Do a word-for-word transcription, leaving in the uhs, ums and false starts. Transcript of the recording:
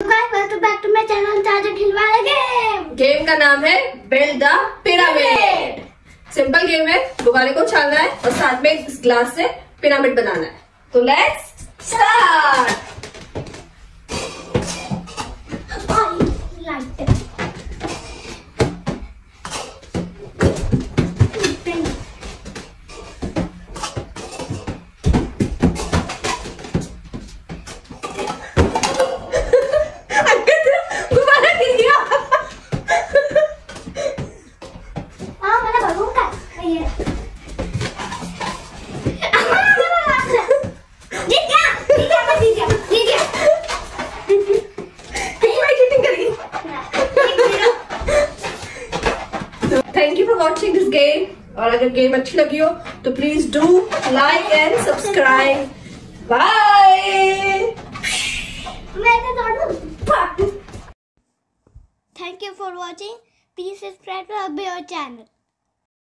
Welcome back to my channel. Charger Khilwala game. Game का नाम है Build the Pyramid. Simple game है, गुब्बारे को उछालना है और साथ में इस ग्लास से पिरामिड बनाना है. तो let's start. Thank you for watching this game. और अगर गेम अच्छी लगी हो तो please do like and subscribe. Bye. Thank you for watching. Please subscribe to our channel.